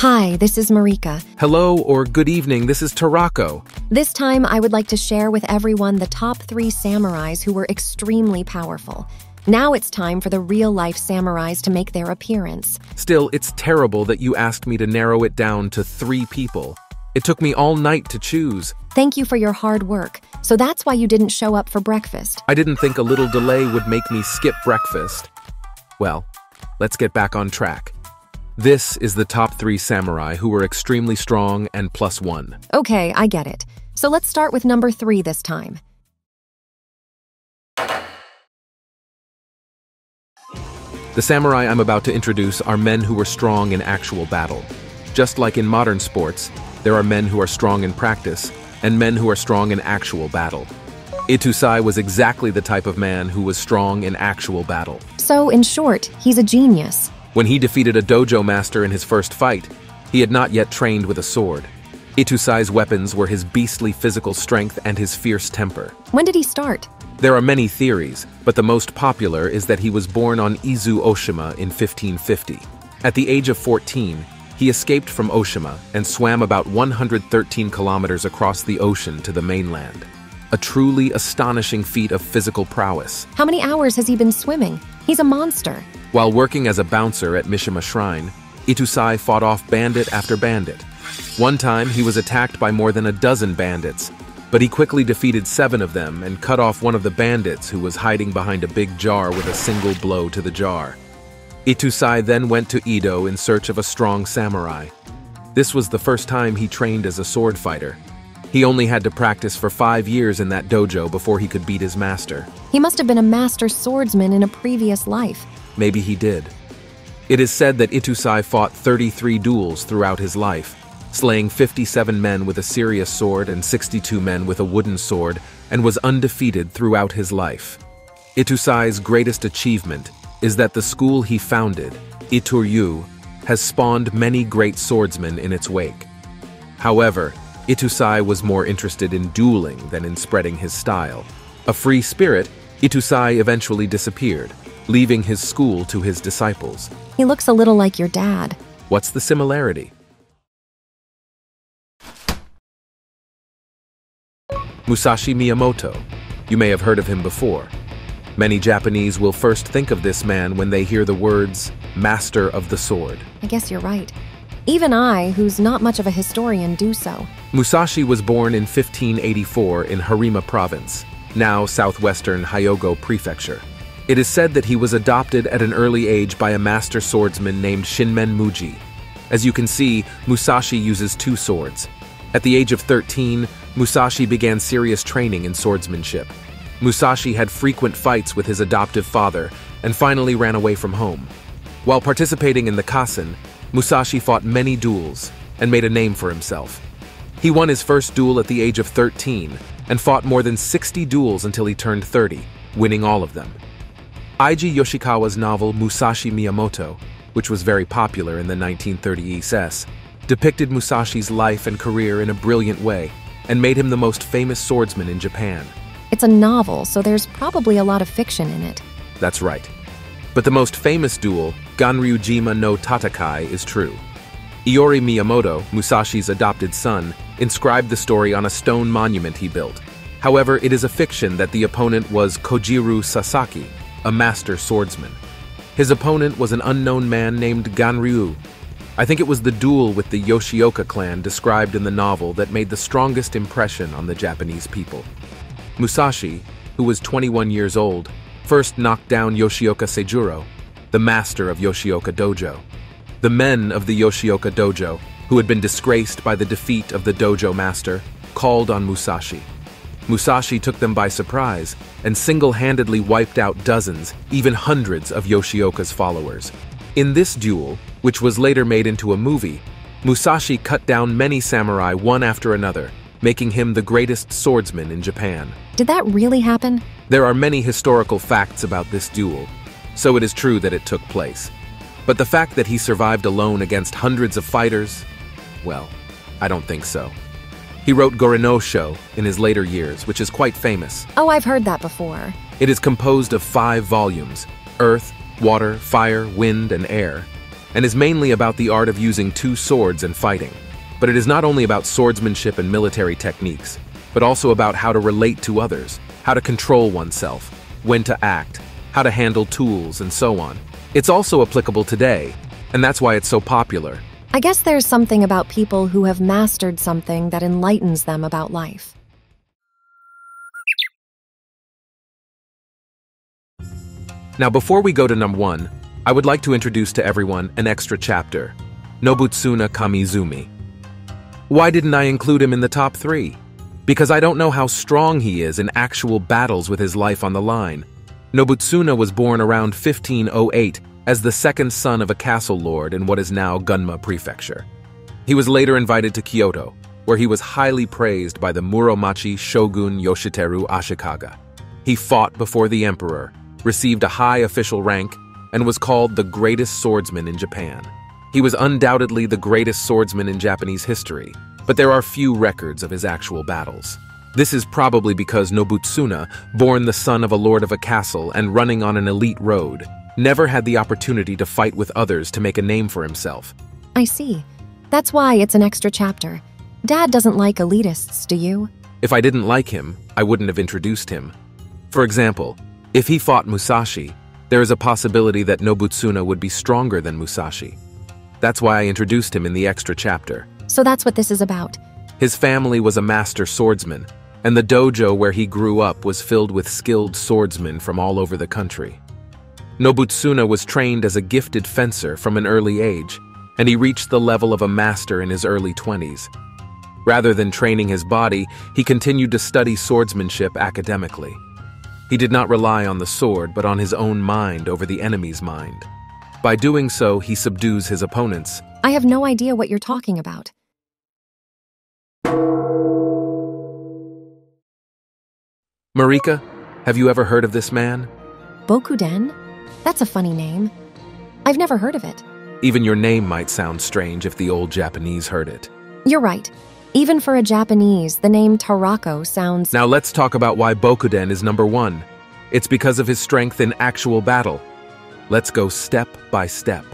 Hi, this is Marika. Hello or good evening, this is Tarako. This time I would like to share with everyone the top 3 samurais who were extremely powerful. Now it's time for the real-life samurais to make their appearance. Still, it's terrible that you asked me to narrow it down to 3 people. It took me all night to choose. Thank you for your hard work. So that's why you didn't show up for breakfast. I didn't think a little delay would make me skip breakfast. Well, let's get back on track. This is the top 3 samurai who were extremely strong and +1. Okay, I get it. So let's start with number 3 this time. The samurai I'm about to introduce are men who were strong in actual battle. Just like in modern sports, there are men who are strong in practice and men who are strong in actual battle. Itōsai was exactly the type of man who was strong in actual battle. So, in short, he's a genius. When he defeated a dojo master in his first fight, he had not yet trained with a sword. Itōsai's weapons were his beastly physical strength and his fierce temper. When did he start? There are many theories, but the most popular is that he was born on Izu Oshima in 1550. At the age of 14, he escaped from Oshima and swam about 113 kilometers across the ocean to the mainland. A truly astonishing feat of physical prowess. How many hours has he been swimming? He's a monster. While working as a bouncer at Mishima Shrine, Itōsai fought off bandit after bandit. One time, he was attacked by more than a dozen bandits, but he quickly defeated 7 of them and cut off one of the bandits who was hiding behind a big jar with a single blow to the jar. Itōsai then went to Edo in search of a strong samurai. This was the first time he trained as a sword fighter. He only had to practice for 5 years in that dojo before he could beat his master. He must have been a master swordsman in a previous life. Maybe he did. It is said that Itōsai fought 33 duels throughout his life, slaying 57 men with a serious sword and 62 men with a wooden sword, and was undefeated throughout his life. Itōsai's greatest achievement is that the school he founded, Itōryū, has spawned many great swordsmen in its wake. However, Itōsai was more interested in dueling than in spreading his style. A free spirit, Itōsai eventually disappeared, leaving his school to his disciples. He looks a little like your dad. What's the similarity? Musashi Miyamoto. You may have heard of him before. Many Japanese will first think of this man when they hear the words, Master of the Sword. I guess you're right. Even I, who's not much of a historian, do so. Musashi was born in 1584 in Harima Province, now southwestern Hyogo Prefecture. It is said that he was adopted at an early age by a master swordsman named Shinmen Muji. As you can see, Musashi uses 2 swords. At the age of 13, Musashi began serious training in swordsmanship. Musashi had frequent fights with his adoptive father and finally ran away from home. While participating in the Kassen, Musashi fought many duels and made a name for himself. He won his first duel at the age of 13 and fought more than 60 duels until he turned 30, winning all of them. Eiji Yoshikawa's novel Musashi Miyamoto, which was very popular in the 1930s, depicted Musashi's life and career in a brilliant way and made him the most famous swordsman in Japan. It's a novel, so there's probably a lot of fiction in it. That's right. But the most famous duel, Ganryujima no Tatakai, is true. Iori Miyamoto, Musashi's adopted son, inscribed the story on a stone monument he built. However, it is a fiction that the opponent was Kojirou Sasaki, a master swordsman. His opponent was an unknown man named Ganryu. I think it was the duel with the Yoshioka clan described in the novel that made the strongest impression on the Japanese people. Musashi, who was 21 years old, first knocked down Yoshioka Seijuro, the master of Yoshioka Dojo. The men of the Yoshioka Dojo, who had been disgraced by the defeat of the dojo master, called on Musashi. Musashi took them by surprise and single-handedly wiped out dozens, even hundreds of Yoshioka's followers. In this duel, which was later made into a movie, Musashi cut down many samurai one after another, making him the greatest swordsman in Japan. Did that really happen? There are many historical facts about this duel, so it is true that it took place. But the fact that he survived alone against hundreds of fighters, well, I don't think so. He wrote Gorinosho in his later years, which is quite famous. Oh, I've heard that before. It is composed of 5 volumes, Earth, Water, Fire, Wind, and Air. and is mainly about the art of using two swords and fighting. But it is not only about swordsmanship and military techniques, but also about how to relate to others, how to control oneself, when to act, how to handle tools, and so on. It's also applicable today, and that's why it's so popular. I guess there's something about people who have mastered something that enlightens them about life. Now, before we go to number one, I would like to introduce to everyone an extra chapter, Nobutsuna Kamizumi. Why didn't I include him in the top three? Because I don't know how strong he is in actual battles with his life on the line. Nobutsuna was born around 1508 as the second son of a castle lord in what is now Gunma Prefecture. He was later invited to Kyoto, where he was highly praised by the Muromachi Shogun Yoshiteru Ashikaga. He fought before the emperor, received a high official rank, and was called the greatest swordsman in Japan. He was undoubtedly the greatest swordsman in Japanese history, but there are few records of his actual battles. This is probably because Nobutsuna, born the son of a lord of a castle and running on an elite road, never had the opportunity to fight with others to make a name for himself. I see. That's why it's an extra chapter. Dad doesn't like elitists, do you? If I didn't like him, I wouldn't have introduced him. For example, if he fought Musashi, there is a possibility that Nobutsuna would be stronger than Musashi. That's why I introduced him in the extra chapter. So that's what this is about. His family was a master swordsman, and the dojo where he grew up was filled with skilled swordsmen from all over the country. Nobutsuna was trained as a gifted fencer from an early age, and he reached the level of a master in his early 20s. Rather than training his body, he continued to study swordsmanship academically. He did not rely on the sword, but on his own mind over the enemy's mind. By doing so, he subdues his opponents. I have no idea what you're talking about. Marika, have you ever heard of this man? Bokuden? That's a funny name. I've never heard of it. Even your name might sound strange if the old Japanese heard it. You're right. Even for a Japanese, the name Tarako sounds... Now let's talk about why Bokuden is number one. It's because of his strength in actual battle. Let's go step by step.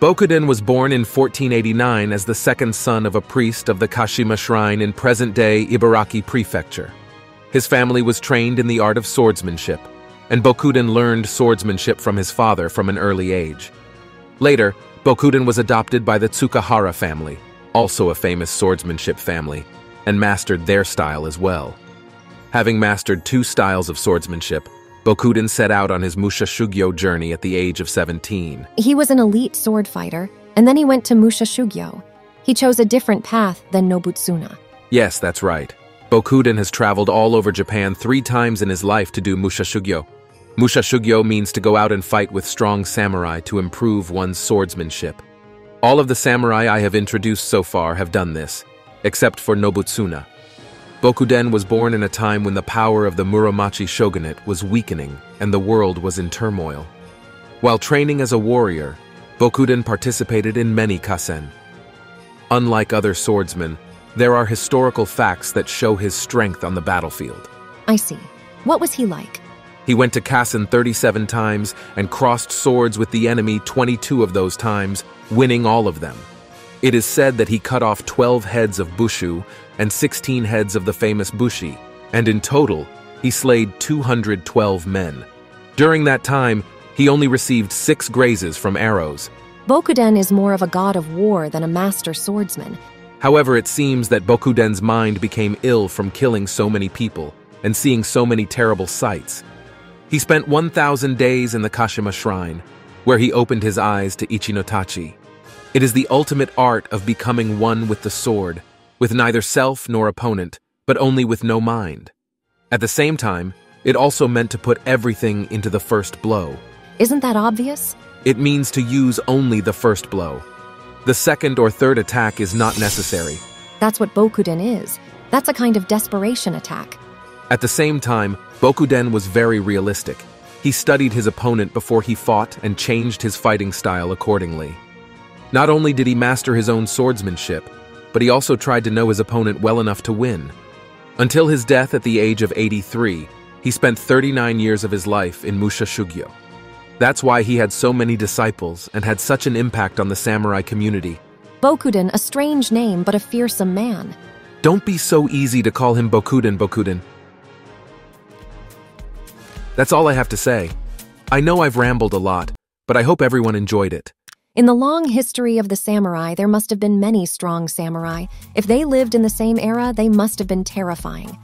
Bokuden was born in 1489 as the second son of a priest of the Kashima Shrine in present-day Ibaraki Prefecture. His family was trained in the art of swordsmanship, and Bokuden learned swordsmanship from his father from an early age. Later, Bokuden was adopted by the Tsukahara family, also a famous swordsmanship family, and mastered their style as well. Having mastered two styles of swordsmanship, Bokuden set out on his Musha Shugyo journey at the age of 17. He was an elite sword fighter, and then he went to Musha Shugyo. He chose a different path than Nobutsuna. Yes, that's right. Bokuden has traveled all over Japan 3 times in his life to do Musha Shugyo. Musha Shugyo means to go out and fight with strong samurai to improve one's swordsmanship. All of the samurai I have introduced so far have done this, except for Nobutsuna. Bokuden was born in a time when the power of the Muromachi shogunate was weakening and the world was in turmoil. While training as a warrior, Bokuden participated in many kassen. Unlike other swordsmen, there are historical facts that show his strength on the battlefield. I see. What was he like? He went to Kassen 37 times and crossed swords with the enemy 22 of those times, winning all of them. It is said that he cut off 12 heads of bushu and 16 heads of the famous bushi, and in total, he slayed 212 men. During that time, he only received 6 grazes from arrows. Bokuden is more of a god of war than a master swordsman. However, it seems that Bokuden's mind became ill from killing so many people and seeing so many terrible sights. He spent 1,000 days in the Kashima Shrine, where he opened his eyes to Ichinotachi. It is the ultimate art of becoming one with the sword, with neither self nor opponent, but only with no mind. At the same time, it also meant to put everything into the first blow. Isn't that obvious? It means to use only the first blow. The second or third attack is not necessary. That's what Bokuden is. That's a kind of desperation attack. At the same time, Bokuden was very realistic. He studied his opponent before he fought and changed his fighting style accordingly. Not only did he master his own swordsmanship, but he also tried to know his opponent well enough to win. Until his death at the age of 83, he spent 39 years of his life in Musha Shugyo. That's why he had so many disciples and had such an impact on the samurai community. Bokuden, a strange name but a fearsome man. Don't be so easy to call him Bokuden. That's all I have to say. I know I've rambled a lot, but I hope everyone enjoyed it. In the long history of the samurai, there must have been many strong samurai. If they lived in the same era, they must have been terrifying.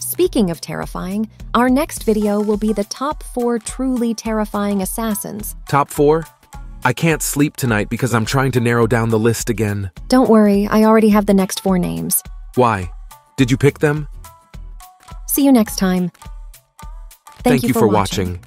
Speaking of terrifying, our next video will be the top 4 truly terrifying assassins. Top 4? I can't sleep tonight because I'm trying to narrow down the list again. Don't worry, I already have the next 4 names. Why? Did you pick them? See you next time. Thank you for watching.